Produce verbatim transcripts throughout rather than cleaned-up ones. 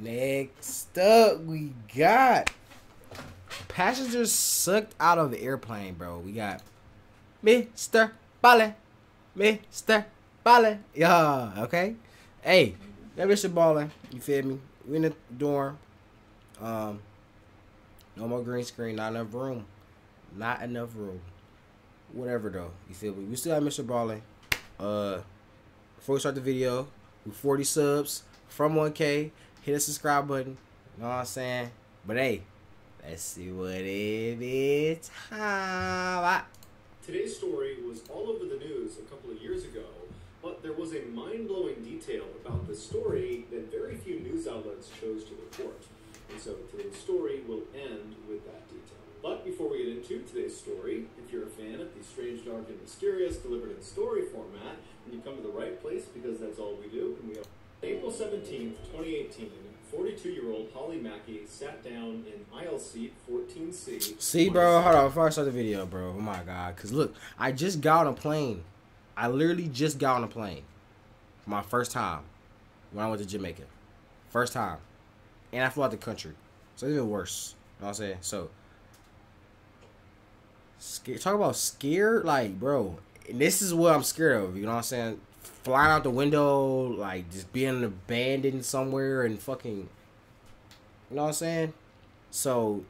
Next up, we got passengers sucked out of the airplane, bro. We got Mister Bali. Mister Bali. Yeah, okay. Hey, that Mister Ballin', you feel me? We in the dorm. Um, no more green screen. Not enough room. Not enough room. Whatever, though. You feel me? We still have Mister Ballin'. Uh, before we start the video, we forty subs from one K. Hit the subscribe button. You know what I'm saying? But hey, let's see what it is. Today's story was all over the news a couple of years ago, but there was a mind-blowing detail about this story that very few news outlets chose to report. And so today's story will end with that detail. But before we get into today's story, if you're a fan of the strange, dark, and mysterious delivered in story format, then you come to the right place, because that's all we do. And we have April seventeenth, twenty eighteen, forty-two-year-old Holly Mackey sat down in aisle seat fourteen C. See, bro, hold on. Before I start the video, bro, oh my God. Because look, I just got on a plane. I literally just got on a plane. My first time when I went to Jamaica. First time. And I flew out the country. So it's even worse. You know what I'm saying? So, scared. Talk about scared. Like, bro, and this is what I'm scared of. You know what I'm saying? Flying out the window, like just being abandoned somewhere and fucking, you know what I'm saying? So,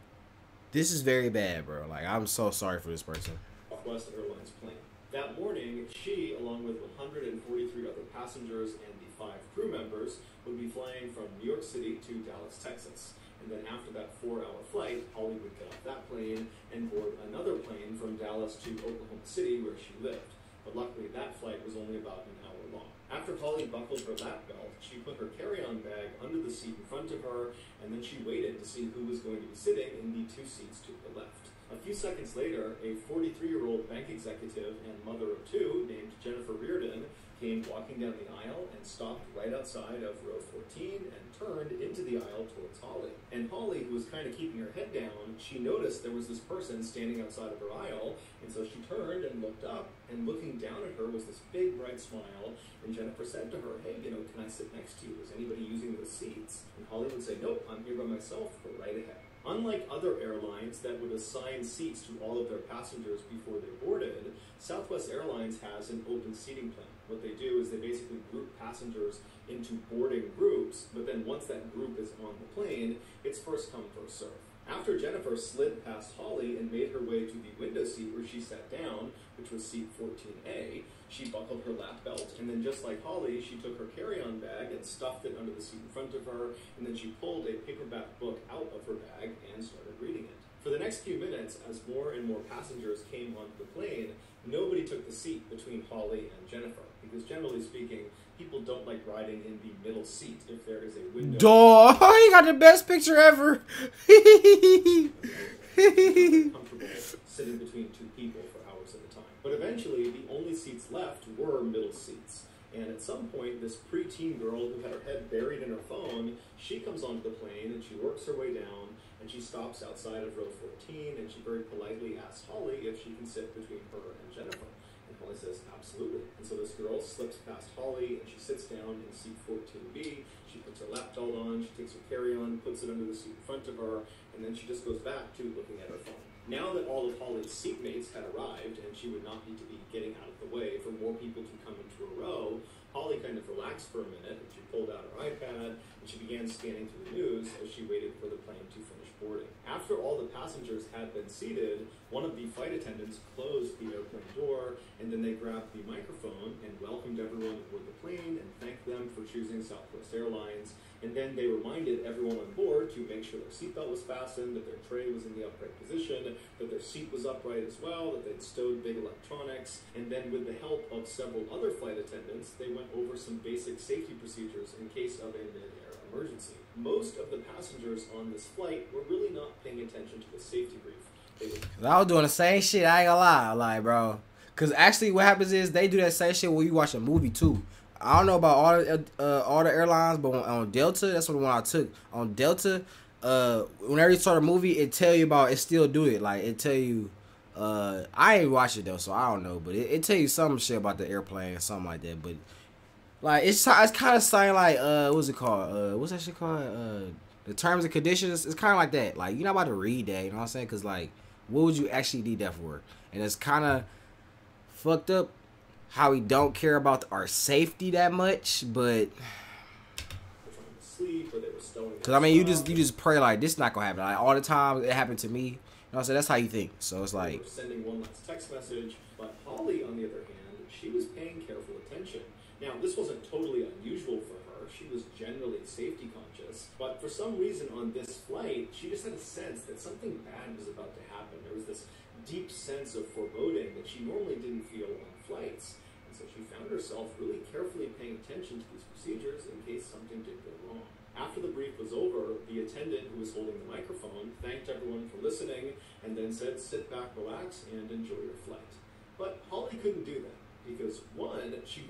this is very bad, bro. Like, I'm so sorry for this person. Southwest Airlines plane. That morning, she, along with one hundred forty-three other passengers and the five crew members, would be flying from New York City to Dallas, Texas. And then after that four-hour flight, Holly would get off that plane and board another plane from Dallas to Oklahoma City, where she lived. But luckily, that flight was only about an hour long. After Holly buckled her lap belt, she put her carry-on bag under the seat in front of her, and then she waited to see who was going to be sitting in the two seats to the left. A few seconds later, a forty-three-year-old bank executive and mother of two named Jennifer Riordan came walking down the aisle and stopped right outside of row fourteen and turned into the aisle towards Holly. And Holly, who was kind of keeping her head down, she noticed there was this person standing outside of her aisle, and so she turned and looked up, and looking down at her was this big, bright smile, and Jennifer said to her, hey, you know, can I sit next to you? Is anybody using those seats? And Holly would say, nope, I'm here by myself, go right ahead. Unlike other airlines that would assign seats to all of their passengers before they boarded, Southwest Airlines has an open seating plan. What they do is they basically group passengers into boarding groups, but then once that group is on the plane, it's first come, first serve. After Jennifer slid past Holly and made her way to the window seat where she sat down, which was seat fourteen A, she buckled her lap belt, and then just like Holly, she took her carry-on bag and stuffed it under the seat in front of her, and then she pulled a paperback book out of her bag and started reading it. For the next few minutes, as more and more passengers came onto the plane, nobody took the seat between Holly and Jennifer, because generally speaking, people don't like riding in the middle seat if there is a window. Duh! He got the best picture ever! Comfortable sitting between two people for hours at a time. But eventually, the only seats left were middle seats. And at some point, this preteen girl who had her head buried in her phone, she comes onto the plane and she works her way down, and she stops outside of row fourteen, and she very politely asks Holly if she can sit between her and Jennifer. And Holly says, absolutely. And so this girl slips past Holly, and she sits down in seat fourteen B. She puts her lap belt on, she takes her carry-on, puts it under the seat in front of her, and then she just goes back to looking at her phone. Now that all of Holly's seatmates had arrived and she would not need to be getting out of the way for more people to come into a row, Holly kind of relaxed for a minute, and she pulled out her iPad, and she began scanning through the news as she waited for the plane to finish boarding. After all the passengers had been seated, one of the flight attendants closed the airplane door, and then they grabbed the microphone and welcomed everyone aboard the plane and thanked them for choosing Southwest Airlines, and then they reminded everyone on board to make sure their seatbelt was fastened, that their tray was in the upright position, that their seat was upright as well, that they'd stowed big electronics, and then with the help of several other flight attendants, they went over some basic safety procedures in case of a mid-air emergency. Most of the passengers on this flight were really not paying attention to the safety brief. They were I was doing the same shit, I ain't gonna lie, like, bro. Because actually what happens is they do that same shit when you watch a movie, too. I don't know about all the, uh, all the airlines, but on, on Delta, that's what the one I took. On Delta, uh, whenever you start a movie, it tell you about it still do it. Like, it tell you... Uh, I ain't watched it, though, so I don't know. But it, it tell you some shit about the airplane or something like that, but... Like, it's it's kind of saying like, uh, what's it called? Uh, what's that shit called? Uh, the terms and conditions. It's kind of like that. Like, you're not about to read that. You know what I'm saying? Cause like, what would you actually need that for? And it's kind of fucked up how we don't care about our safety that much, but. Cause I mean, you just you just pray like this is not gonna happen. Like all the time, it happened to me. You know what I'm saying? That's how you think. So it's like. Sending one last text message, but Holly, on the other hand, she was paying careful attention. Now this wasn't totally unusual for her. She was generally safety conscious, but for some reason on this flight, she just had a sense that something bad was about to happen. There was this deep sense of foreboding that she normally didn't feel on flights, and so she found herself really carefully paying attention to these procedures in case something did go wrong. After the brief was over, the attendant who was holding the microphone thanked everyone for listening and then said, sit back, relax, and enjoy your flight. But Holly couldn't do that because, one, she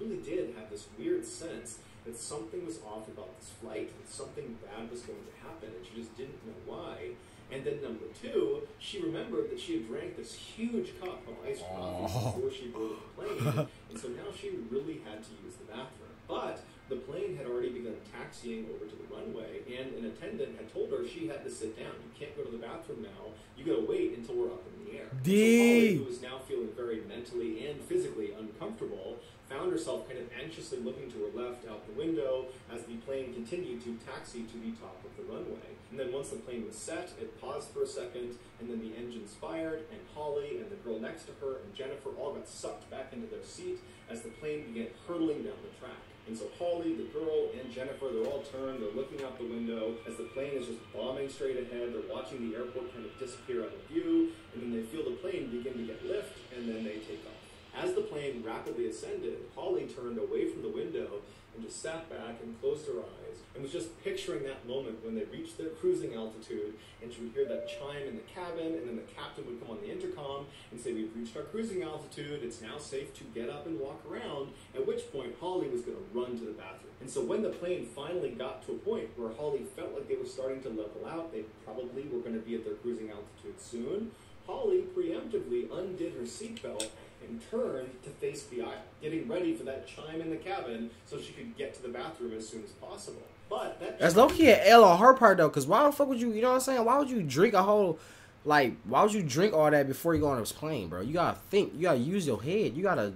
really did have this weird sense that something was off about this flight, that something bad was going to happen, and she just didn't know why. And then number two, she remembered that she had drank this huge cup of iced coffee oh. before she boarded the plane, and so now she really had to use the bathroom. But the plane had already begun taxiing over to the runway, and an attendant had told her she had to sit down. You can't go to the bathroom now. You gotta wait until we're up in the air. D. So Holly, who was now feeling very mentally and physically uncomfortable, found herself kind of anxiously looking to her left out the window as the plane continued to taxi to the top of the runway. And then once the plane was set, it paused for a second, and then the engines fired, and Holly and the girl next to her and Jennifer all got sucked back into their seat as the plane began hurtling down the track. And so Holly, the girl, and Jennifer, they're all turned, they're looking out the window as the plane is just bombing straight ahead, they're watching the airport kind of disappear out of view, and then they feel the plane begin to get lift, and then they take off. As the plane rapidly ascended, Holly turned away from the window and just sat back and closed her eyes and was just picturing that moment when they reached their cruising altitude and she would hear that chime in the cabin, and then the captain would come on the intercom and say, we've reached our cruising altitude, it's now safe to get up and walk around, at which point Holly was going to run to the bathroom. And so when the plane finally got to a point where Holly felt like they were starting to level out, they probably were going to be at their cruising altitude soon, Holly preemptively undid her seatbelt and turned to face the aisle, getting ready for that chime in the cabin so she could get to the bathroom as soon as possible. But that that's low-key an L on her part, though, because why the fuck would you, you know what I'm saying? Why would you drink a whole, like, why would you drink all that before you go on this plane, bro? You gotta think. You gotta use your head. You gotta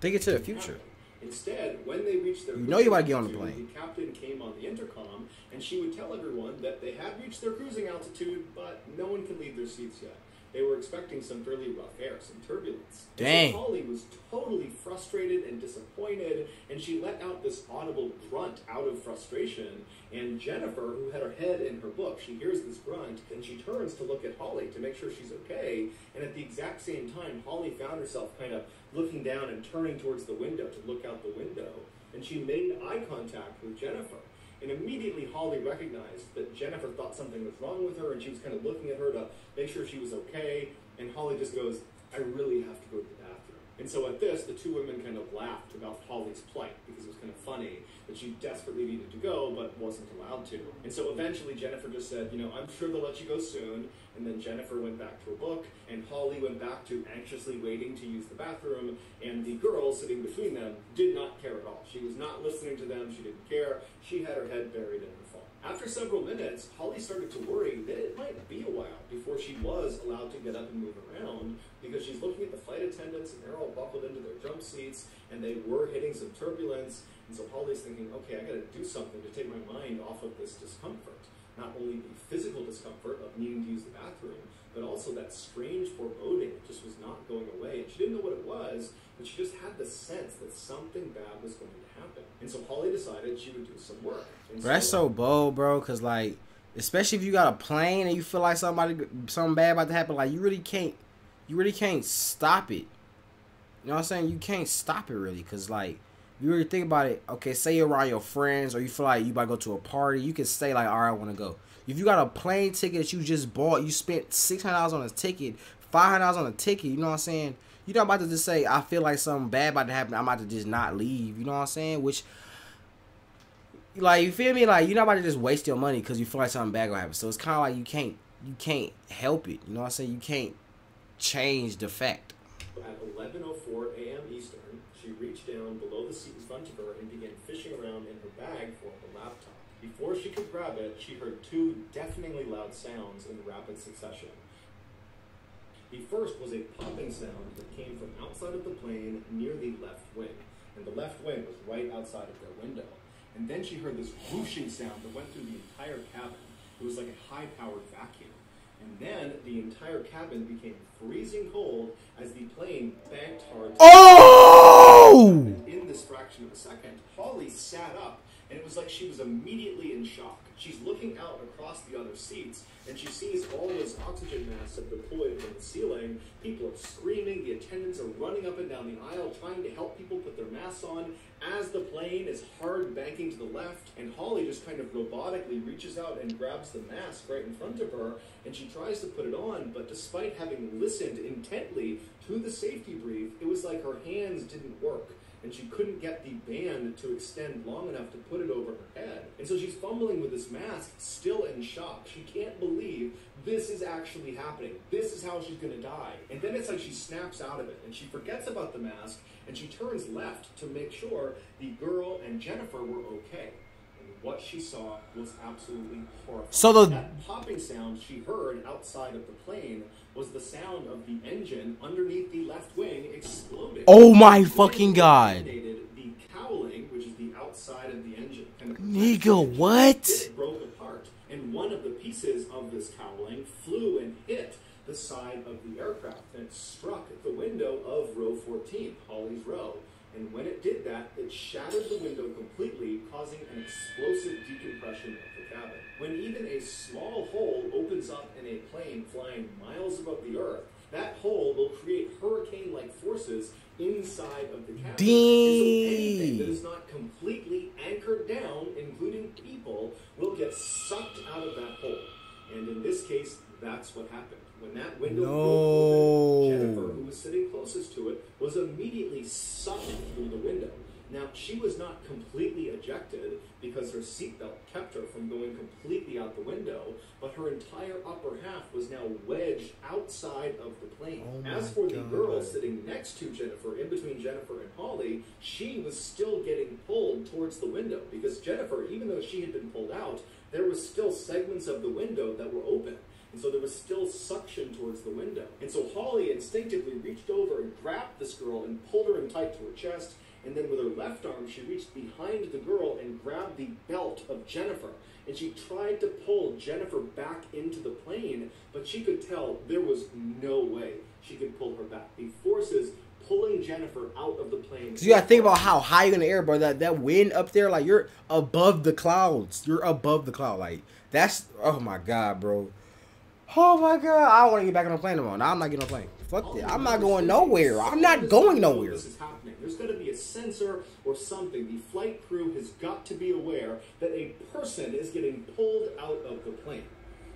think into the future. Instead, when they reached their you know you about to get on the plane. The captain came on the intercom, and she would tell everyone that they had reached their cruising altitude, but no one can leave their seats yet. They were expecting some fairly rough air, some turbulence. Dang. So Holly was totally frustrated and disappointed, and she let out this audible grunt out of frustration. And Jennifer, who had her head in her book, she hears this grunt, and she turns to look at Holly to make sure she's okay. And at the exact same time, Holly found herself kind of looking down and turning towards the window to look out the window. And she made eye contact with Jennifer. And immediately Holly recognized that Jennifer thought something was wrong with her, and she was kind of looking at her to make sure she was okay, and Holly just goes, I really have to go to the bathroom. And so at this, the two women kind of laughed about Holly's plight, because it was kind of funny that she desperately needed to go, but wasn't allowed to. And so eventually Jennifer just said, you know, I'm sure they'll let you go soon, and then Jennifer went back to her book, and Holly went back to anxiously waiting to use the bathroom, and the girl sitting between them did not care at all. She was not listening to them, she didn't care, she had her head buried in her phone. After several minutes, Holly started to worry that it might be a while before she was allowed to get up and move around, because she's looking at the flight attendants, and they're all buckled into their jump seats, and they were hitting some turbulence, and so Holly's thinking, okay, I gotta do something to take my mind off of this discomfort. Not only the physical discomfort of needing to use the bathroom, but also that strange foreboding that just was not going away. And she didn't know what it was, but she just had the sense that something bad was going to happen. And so Holly decided she would do some work. Bro, so that's so bold, bro, because, like, especially if you got a plane and you feel like somebody, something bad about to happen, like, you really can't, you really can't stop it. You know what I'm saying? You can't stop it, really, because, like, you really think about it, okay, say you're around your friends or you feel like you about to go to a party, you can say like, all right, I want to go. If you got a plane ticket that you just bought, you spent six hundred dollars on a ticket, five hundred dollars on a ticket, you know what I'm saying? You're not about to just say, I feel like something bad about to happen, I'm about to just not leave, you know what I'm saying? Which, like, you feel me? Like, you're not about to just waste your money because you feel like something bad going to happen. So it's kind of like you can't, you can't help it, you know what I'm saying? You can't change the fact. At eleven oh four a m Eastern, reached down below the seat in front of her and began fishing around in her bag for her laptop. Before she could grab it, she heard two deafeningly loud sounds in rapid succession. The first was a popping sound that came from outside of the plane near the left wing, and the left wing was right outside of their window. And then she heard this whooshing sound that went through the entire cabin. It was like a high-powered vacuum. And then the entire cabin became freezing cold as the plane banked hard. Oh! And in this fraction of a second, Holly sat up, and it was like she was immediately in shock. She's looking out across the other seats, and she sees all those oxygen masks that deployed from the ceiling. People are screaming. The attendants are running up and down the aisle trying to help people put their masks on as the plane is hard banking to the left. And Holly just kind of robotically reaches out and grabs the mask right in front of her, and she tries to put it on. But despite having listened intently to the safety brief, it was like her hands didn't work, and she couldn't get the band to extend long enough to put it over her head. And so she's fumbling with this mask, still in shock. She can't believe this is actually happening. This is how she's gonna die. And then it's like she snaps out of it, and she forgets about the mask, and she turns left to make sure the girl and Jennifer were okay. What she saw was absolutely horrifying. So the that popping sound she heard outside of the plane was the sound of the engine underneath the left wing exploding. Oh my fucking god. The cowling, which is the outside of the engine. And the Nigga, what? It broke apart, and one of the pieces of this cowling flew and hit the side of the aircraft, and it struck at the window of row fourteen, Holly's row. And when it did that, it shattered the window completely, causing an explosive decompression of the cabin. When even a small hole opens up in a plane flying miles above the earth, that hole will create hurricane-like forces inside of the cabin. D so anything that is not completely anchored down, including people, will get sucked out of that hole. And in this case, that's what happened. When that window no. opened, Jennifer, who was sitting closest to it, was immediately sucked through the window. Now, she was not completely ejected because her seatbelt kept her from going completely out the window, but her entire upper half was now wedged outside of the plane. Oh As for God. the girl sitting next to Jennifer, in between Jennifer and Holly, she was still getting pulled towards the window because Jennifer, even though she had been pulled out, there was still segments of the window that were open. And so there was still suction towards the window. And so Holly instinctively reached over and grabbed this girl and pulled her in tight to her chest. And then with her left arm, she reached behind the girl and grabbed the belt of Jennifer. And she tried to pull Jennifer back into the plane, but she could tell there was no way she could pull her back. The forces pulling Jennifer out of the plane. So you gotta think about how high you're in the air, bro. That, that wind up there, like you're above the clouds. You're above the cloud. Like that's, oh my God, bro. Oh my God, I don't want to get back on the plane tomorrow. No, I'm not getting on the plane. Fuck that. I'm not going nowhere. I'm not going nowhere. This is happening. There's going to be a sensor or something. The flight crew has got to be aware that a person is getting pulled out of the plane.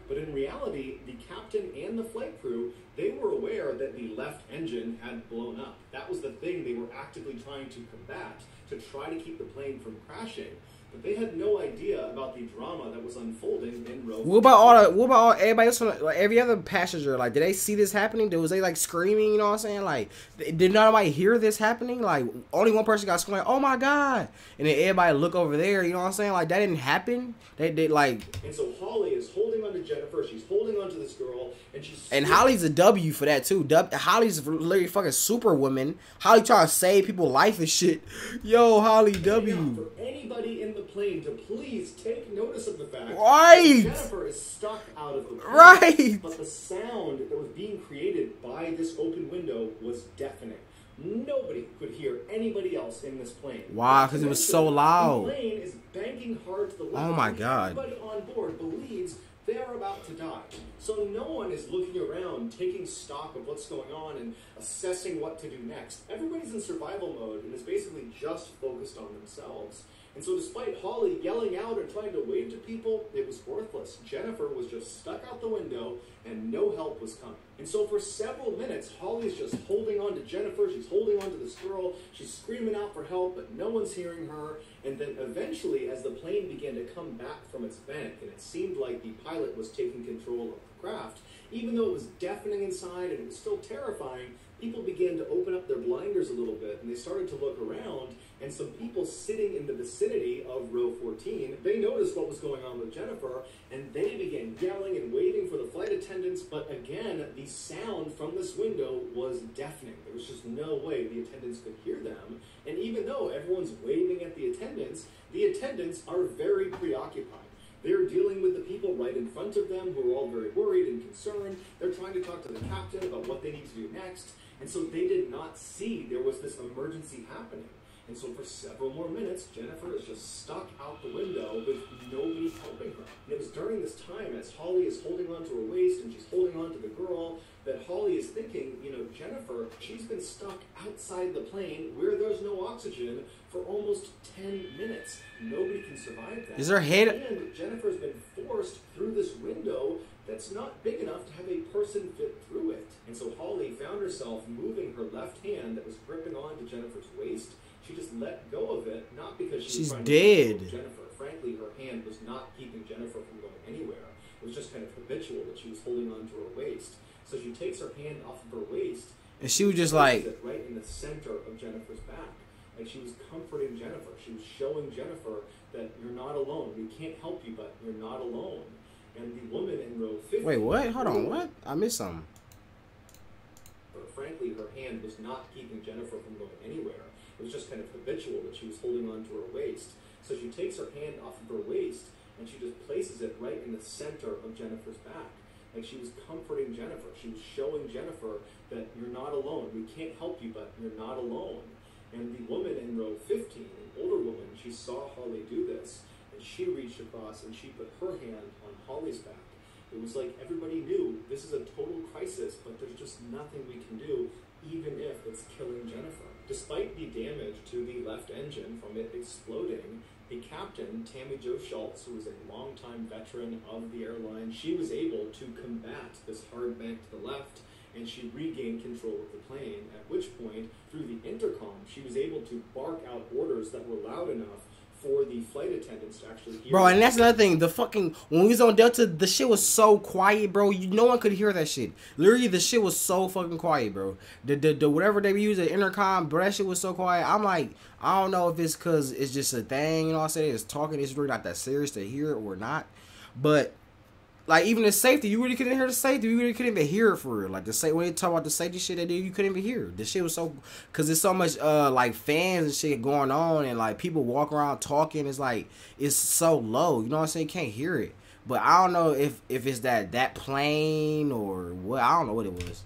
But in reality, the captain and the flight crew, they were aware that the left engine had blown up. That was the thing they were actively trying to combat, to try to keep the plane from crashing. But they had no idea about the drama that was unfolding in row. What about all the, what about all, everybody else, like every other passenger? Like, did they see this happening? Was they like screaming? You know what I'm saying? Like, did nobody hear this happening? Like, only one person got screaming, "Oh my God!" And then everybody look over there. You know what I'm saying? Like, that didn't happen. They did like. And so Holly is holding onto Jennifer. She's holding onto this girl, and she's. And Holly's a W for that too. W Holly's literally fucking superwoman. Holly trying to save people's life and shit. Yo, Holly W. For anybody in the plane to please take notice of the fact right. that Jennifer is stuck out of the plane. Right. But the sound that was being created by this open window was deafening. Nobody could hear anybody else in this plane. Wow, because it was so loud. The plane is banking hard to the left. Oh my God. Everybody on board believes they're about to die. So no one is looking around, taking stock of what's going on and assessing what to do next. Everybody's in survival mode and is basically just focused on themselves. And so despite Holly yelling out and trying to wave to people, it was worthless. Jennifer was just stuck out the window and no help was coming. And so for several minutes, Holly's just holding on to Jennifer. She's holding on to this girl. She's screaming out for help, but no one's hearing her. And then eventually, as the plane began to come back from its bank, and it seemed like the pilot was taking control of the craft, even though it was deafening inside and it was still terrifying, people began to open up their blinders a little bit, and they started to look around, and some people sitting in the vicinity of row fourteen, they noticed what was going on with Jennifer, and they began yelling and waving for the flight attendants, but again, the sound from this window was deafening. There was just no way the attendants could hear them, and even though everyone's waving at the attendants, the attendants are very preoccupied. They're dealing with the people right in front of them who are all very worried and concerned. They're trying to talk to the captain about what they need to do next. And so they did not see there was this emergency happening. And so for several more minutes, Jennifer is just stuck out the window with nobody helping her. And it was during this time, as Holly is holding on to her waist and she's holding on to the girl, that Holly is thinking, you know, Jennifer, she's been stuck outside the plane where there's no oxygen for almost ten minutes. Nobody can survive that. Is there hate? And Jennifer's been forced through this window that's not big enough to have a person fit through it. And so Holly found herself moving her left hand that was gripping onto Jennifer's waist. She just let go of it, not because she she's was dead. To Jennifer, frankly, her hand was not keeping Jennifer from going anywhere. It was just kind of habitual that she was holding onto her waist. So she takes her hand off of her waist, and she was just like it right in the center of Jennifer's back. Like she was comforting Jennifer. She was showing Jennifer that you're not alone. We can't help you, but you're not alone. And the woman in row fifty... Wait, what? Hold on, what? I missed something. Frankly, her hand was not keeping Jennifer from going anywhere. It was just kind of habitual that she was holding on to her waist. So she takes her hand off of her waist, and she just places it right in the center of Jennifer's back. Like she was comforting Jennifer. She was showing Jennifer that you're not alone. We can't help you, but you're not alone. And the woman in row fifteen, an older woman, she saw Holly do this. And she reached across and she put her hand on Holly's back. It was like everybody knew this is a total crisis, but there's just nothing we can do, even if it's killing Jennifer. Despite the damage to the left engine from it exploding, the captain, Tammy Jo Schultz, who was a longtime veteran of the airline, she was able to combat this hard bank to the left, and she regained control of the plane, at which point, through the intercom, she was able to bark out orders that were loud enough for the flight attendants to actually hear. Bro, and that's another thing. The fucking, when we was on Delta, the shit was so quiet, bro. You, no one could hear that shit. Literally, the shit was so fucking quiet, bro. The, the, the whatever they use the intercom, bro, that shit was so quiet. I'm like, I don't know if it's because it's just a thing, you know what I'm saying? It's talking, it's really not that serious to hear it or not. But, like, even the safety, you really couldn't hear the safety. You really couldn't even hear it for real. Like, the when they talk about the safety shit they did, you couldn't even hear it. The shit was so, because there's so much, uh, like, fans and shit going on, and, like, people walk around talking. It's, like, it's so low. You know what I'm saying? You can't hear it. But I don't know if, if it's that, that plane or what. I don't know what it was.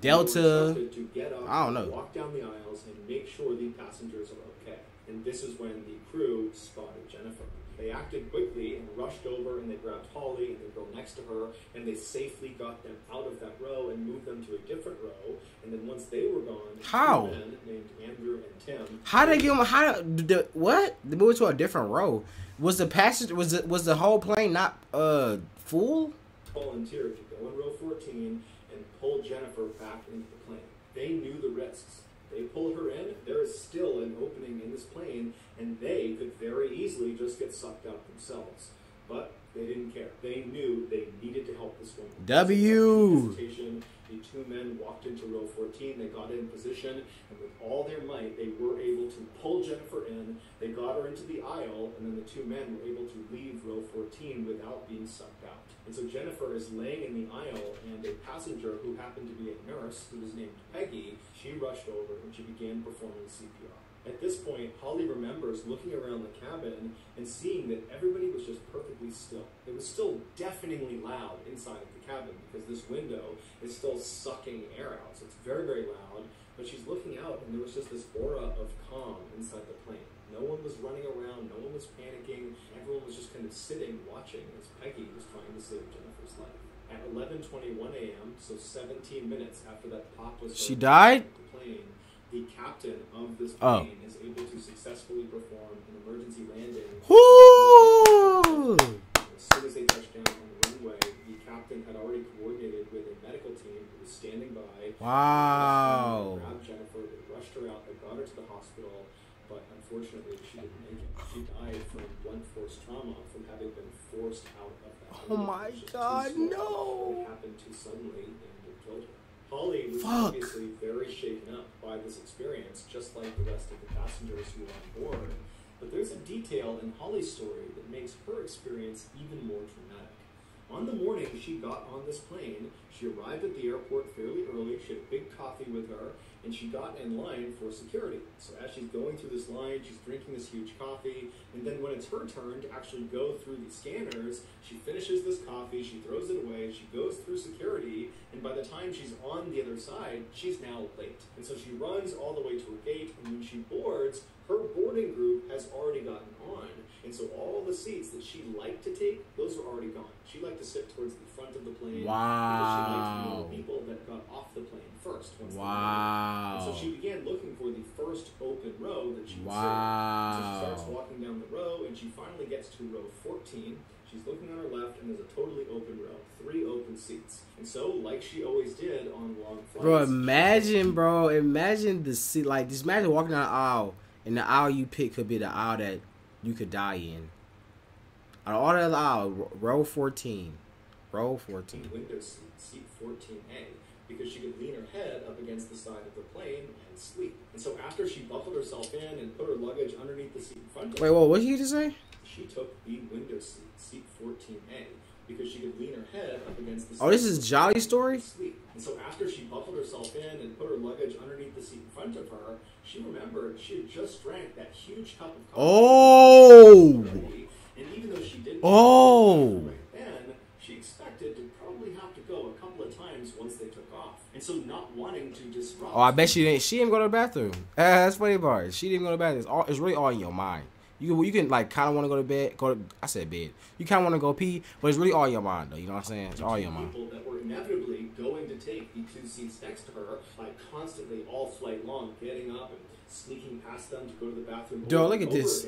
Delta. To get up, I don't know. Walk down the aisles and make sure the passengers are okay. And this is when the crew spotted Jennifer. They acted quickly and rushed over, and they grabbed Holly and the girl next to her, and they safely got them out of that row and moved them to a different row. And then once they were gone, how? Two men named Andrew and Tim. How did they get them? How did what? They moved to a different row. Was the passage? Was it? Was the whole plane not uh full? Volunteered to go in row fourteen and pull Jennifer back into the plane. They knew the risks. They pulled her in, there is still an opening in this plane, and they could very easily just get sucked out themselves. But they didn't care. They knew they needed to help this woman. W! The two men walked into row fourteen, they got in position, and with all their might, they were able to pull Jennifer in, they got her into the aisle, and then the two men were able to leave row fourteen without being sucked out. And so Jennifer is laying in the aisle, and a passenger who happened to be a nurse, who was named Peggy, she rushed over and she began performing C P R. At this point, Holly remembers looking around the cabin and seeing that everybody was just perfectly still. It was still deafeningly loud inside of the cabin because this window is still sucking air out. So it's very, very loud, but she's looking out and there was just this aura of calm inside the plane. No one was running around, no one was panicking, everyone was just kind of sitting, watching as Peggy was trying to save Jennifer's life. At eleven twenty-one a m, so seventeen minutes after that pop was... She died? The plane, the captain of this plane oh. is able to successfully perform an emergency landing. Woo! As soon as they touched down on the runway, the captain had already coordinated with a medical team who was standing by. Wow! Grabbed Jennifer, they rushed her out, they got her to the hospital, but unfortunately she didn't make it. She died from blunt force trauma from having been forced out of that. Oh my God! No! It happened too suddenly and it killed her. Holly was Fuck. obviously very shaken up by this experience, just like the rest of the passengers who were on board. But there's a detail in Holly's story that makes her experience even more traumatic. On the morning she got on this plane, she arrived at the airport fairly early, she had a big coffee with her, and she got in line for security. So as she's going through this line, she's drinking this huge coffee, and then when it's her turn to actually go through the scanners, she finishes this coffee, she throws it away, she goes through security, and by the time she's on the other side, she's now late. And so she runs all the way to her gate, and when she boards, her boarding group has already gotten on, and so all the seats that she liked to take, those were already gone. She liked to sit towards the front of the plane. Wow. Because she liked to know the people that got off the plane first. Once wow. And so she began looking for the first open row that she would wow. sit. So she starts walking down the row, and she finally gets to row fourteen. She's looking on her left, and there's a totally open row. Three open seats. And so, like she always did on long flights. Bro, imagine, bro. Imagine the seat. Like, just imagine walking down the aisle, and the aisle you pick could be the aisle that you could die in. Out of all that aisle, row fourteen. Row fourteen. Window seat, seat fourteen A, because she could lean her head up against the side of the plane and sleep. And so after she buckled herself in and put her luggage underneath the seat in front of her. Wait, whoa, what did you just say? She took the window seat, seat fourteen A, because she could lean her head up against the seat. Oh, this is Jolly's story? Sleep. And so after she buckled herself in and put her luggage underneath the seat in front of her, she remembered she had just drank that huge cup of coffee. Oh! And even though she didn't oh. right then, she expected to probably have to go a couple of times once they took off. And so not wanting to disrupt. Oh, I bet she didn't. She didn't go to the bathroom. Uh, that's funny part. She didn't go to the bathroom. It's, all, it's really all in your mind. You you can like kind of want to go to bed. Go to, I said bed. You kind of want to go pee, but it's really all your mind, though. You know what I'm saying? It's all your mind. People that were inevitably going to take the two seats next to her by constantly all flight long getting up and sneaking past them to go to the bathroom. Dude, look at this.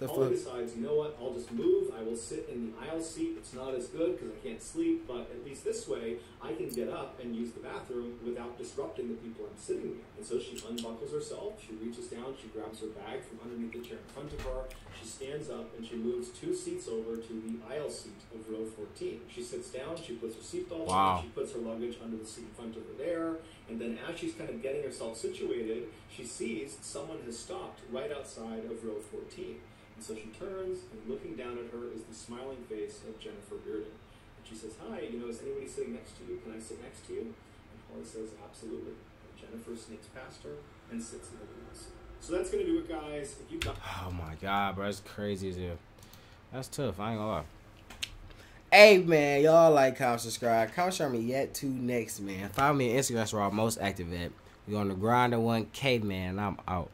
Holly decides, you know what? I'll just move. I will sit in the aisle seat. It's not as good because I can't sleep, but at least this way I can get up and use the bathroom without disrupting the people I'm sitting with. And so she unbuckles herself. She reaches down. She grabs her bag from underneath the chair in front of her. She stands up and she moves two seats over to the aisle seat of row fourteen. She sits down, she puts her seatbelt wow. on, she puts her luggage under the seat in front of her there, and then as she's kind of getting herself situated, she sees someone has stopped right outside of row fourteen. And so she turns, and looking down at her is the smiling face of Jennifer Riordan. And she says, "Hi, you know, is anybody sitting next to you? Can I sit next to you?" And Holly says, "Absolutely." And Jennifer sneaks past her and sits in the middle of the seat. So that's gonna do it, guys. If you got oh my God, bro, that's crazy as hell. That's tough. I ain't gonna lie. Hey man, y'all like, comment, subscribe, comment, share me yet to next man. Follow me on Instagram, that's where I'm most active at. We on the grind to one K man. I'm out.